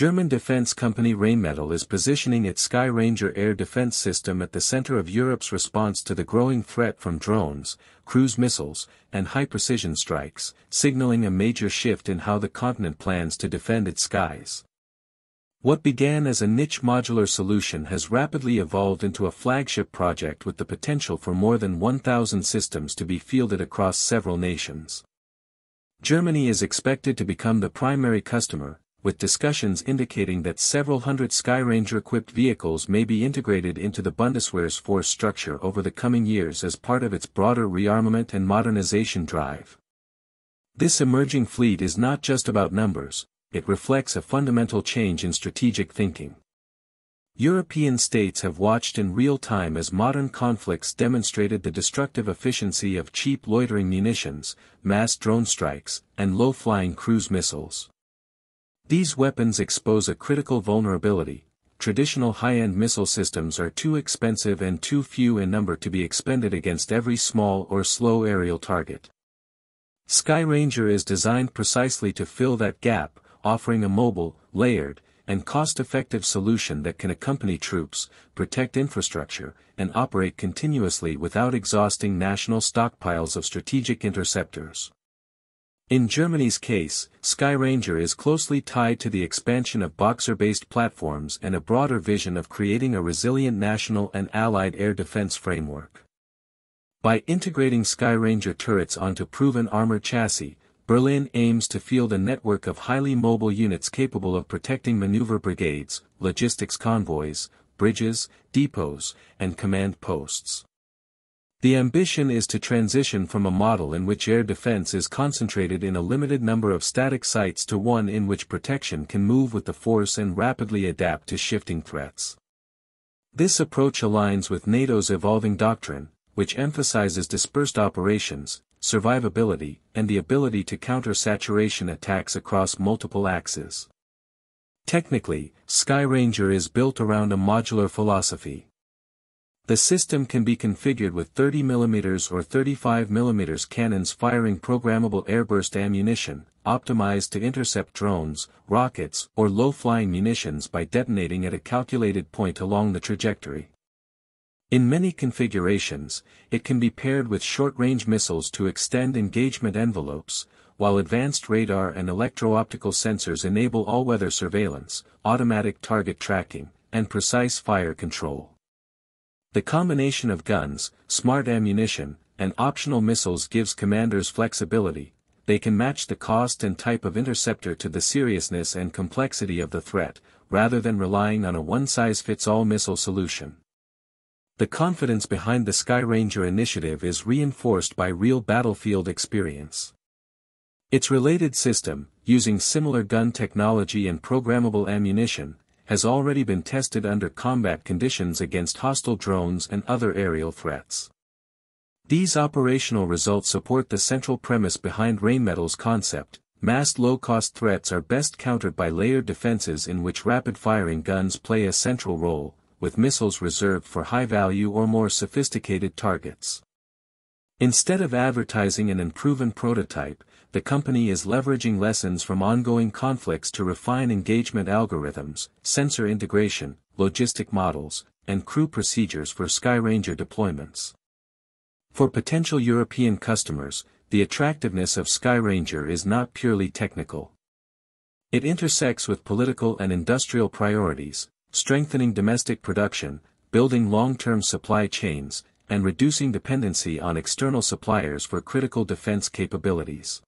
German defense company Rheinmetall is positioning its Sky Ranger air defense system at the center of Europe's response to the growing threat from drones, cruise missiles, and high-precision strikes, signaling a major shift in how the continent plans to defend its skies. What began as a niche modular solution has rapidly evolved into a flagship project with the potential for more than 1,000 systems to be fielded across several nations. Germany is expected to become the primary customer, with discussions indicating that several hundred Sky Ranger-equipped vehicles may be integrated into the Bundeswehr's force structure over the coming years as part of its broader rearmament and modernization drive. This emerging fleet is not just about numbers, it reflects a fundamental change in strategic thinking. European states have watched in real time as modern conflicts demonstrated the destructive efficiency of cheap loitering munitions, mass drone strikes, and low-flying cruise missiles. These weapons expose a critical vulnerability: traditional high-end missile systems are too expensive and too few in number to be expended against every small or slow aerial target. Sky Ranger is designed precisely to fill that gap, offering a mobile, layered, and cost-effective solution that can accompany troops, protect infrastructure, and operate continuously without exhausting national stockpiles of strategic interceptors. In Germany's case, Sky Ranger is closely tied to the expansion of Boxer-based platforms and a broader vision of creating a resilient national and allied air defense framework. By integrating Sky Ranger turrets onto proven armored chassis, Berlin aims to field a network of highly mobile units capable of protecting maneuver brigades, logistics convoys, bridges, depots, and command posts. The ambition is to transition from a model in which air defense is concentrated in a limited number of static sites to one in which protection can move with the force and rapidly adapt to shifting threats. This approach aligns with NATO's evolving doctrine, which emphasizes dispersed operations, survivability, and the ability to counter saturation attacks across multiple axes. Technically, Sky Ranger is built around a modular philosophy. The system can be configured with 30mm or 35mm cannons firing programmable airburst ammunition, optimized to intercept drones, rockets, or low-flying munitions by detonating at a calculated point along the trajectory. In many configurations, it can be paired with short-range missiles to extend engagement envelopes, while advanced radar and electro-optical sensors enable all-weather surveillance, automatic target tracking, and precise fire control. The combination of guns, smart ammunition, and optional missiles gives commanders flexibility. They can match the cost and type of interceptor to the seriousness and complexity of the threat, rather than relying on a one-size-fits-all missile solution. The confidence behind the Sky Ranger initiative is reinforced by real battlefield experience. Its related system, using similar gun technology and programmable ammunition, has already been tested under combat conditions against hostile drones and other aerial threats. These operational results support the central premise behind Rheinmetall's concept: massed low-cost threats are best countered by layered defenses in which rapid-firing guns play a central role, with missiles reserved for high-value or more sophisticated targets. Instead of advertising an unproven prototype, the company is leveraging lessons from ongoing conflicts to refine engagement algorithms, sensor integration, logistic models, and crew procedures for Sky Ranger deployments. For potential European customers, the attractiveness of Sky Ranger is not purely technical. It intersects with political and industrial priorities, strengthening domestic production, building long-term supply chains, and reducing dependency on external suppliers for critical defense capabilities.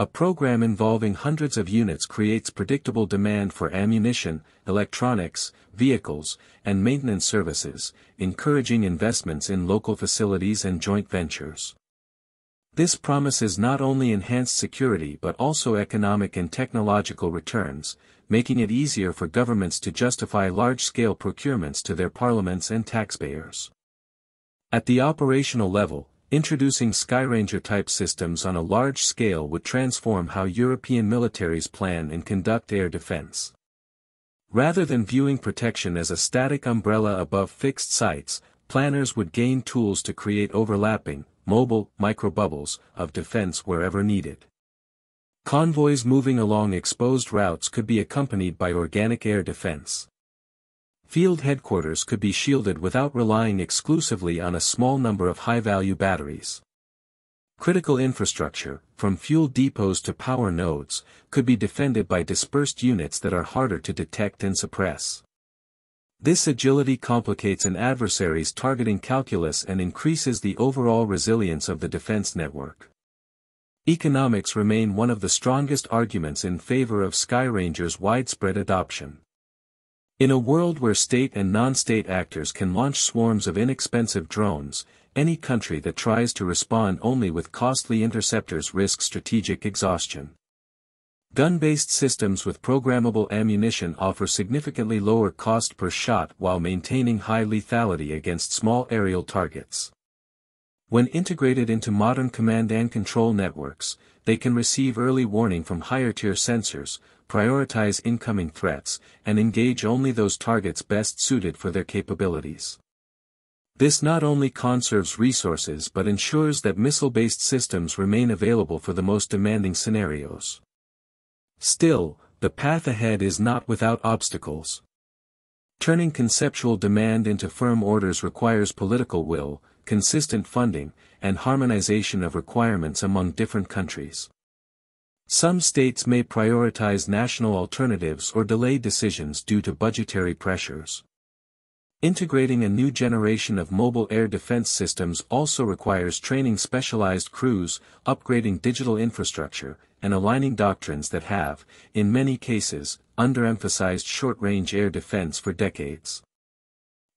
A program involving hundreds of units creates predictable demand for ammunition, electronics, vehicles, and maintenance services, encouraging investments in local facilities and joint ventures. This promises not only enhanced security but also economic and technological returns, making it easier for governments to justify large-scale procurements to their parliaments and taxpayers. At the operational level, introducing Sky Ranger-type systems on a large scale would transform how European militaries plan and conduct air defense. Rather than viewing protection as a static umbrella above fixed sites, planners would gain tools to create overlapping, mobile microbubbles of defense wherever needed. Convoys moving along exposed routes could be accompanied by organic air defense. Field headquarters could be shielded without relying exclusively on a small number of high-value batteries. Critical infrastructure, from fuel depots to power nodes, could be defended by dispersed units that are harder to detect and suppress. This agility complicates an adversary's targeting calculus and increases the overall resilience of the defense network. Economics remain one of the strongest arguments in favor of Skyranger's widespread adoption. In a world where state and non-state actors can launch swarms of inexpensive drones, any country that tries to respond only with costly interceptors risks strategic exhaustion. Gun-based systems with programmable ammunition offer significantly lower cost per shot while maintaining high lethality against small aerial targets. When integrated into modern command and control networks, they can receive early warning from higher-tier sensors, prioritize incoming threats, and engage only those targets best suited for their capabilities. This not only conserves resources but ensures that missile-based systems remain available for the most demanding scenarios. Still, the path ahead is not without obstacles. Turning conceptual demand into firm orders requires political will, consistent funding, and harmonization of requirements among different countries. Some states may prioritize national alternatives or delay decisions due to budgetary pressures. Integrating a new generation of mobile air defense systems also requires training specialized crews, upgrading digital infrastructure, and aligning doctrines that have, in many cases, underemphasized short-range air defense for decades.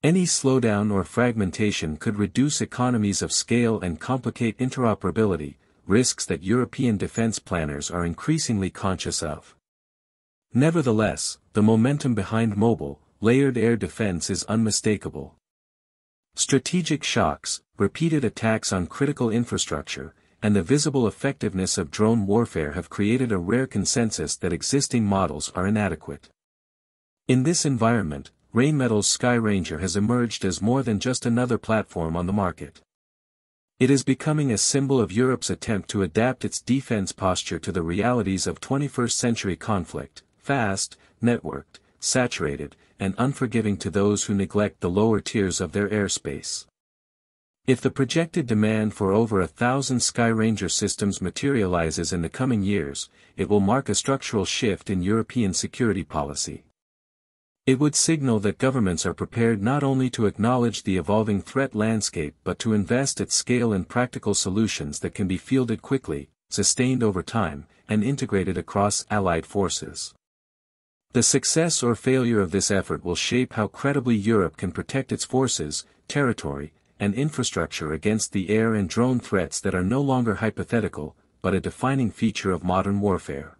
Any slowdown or fragmentation could reduce economies of scale and complicate interoperability, risks that European defense planners are increasingly conscious of. Nevertheless, the momentum behind mobile, layered air defense is unmistakable. Strategic shocks, repeated attacks on critical infrastructure, and the visible effectiveness of drone warfare have created a rare consensus that existing models are inadequate. In this environment, Rheinmetall's Skyranger has emerged as more than just another platform on the market. It is becoming a symbol of Europe's attempt to adapt its defense posture to the realities of 21st-century conflict, fast, networked, saturated, and unforgiving to those who neglect the lower tiers of their airspace. If the projected demand for over 1,000 Skyranger systems materializes in the coming years, it will mark a structural shift in European security policy. It would signal that governments are prepared not only to acknowledge the evolving threat landscape but to invest at scale in practical solutions that can be fielded quickly, sustained over time, and integrated across allied forces. The success or failure of this effort will shape how credibly Europe can protect its forces, territory, and infrastructure against the air and drone threats that are no longer hypothetical, but a defining feature of modern warfare.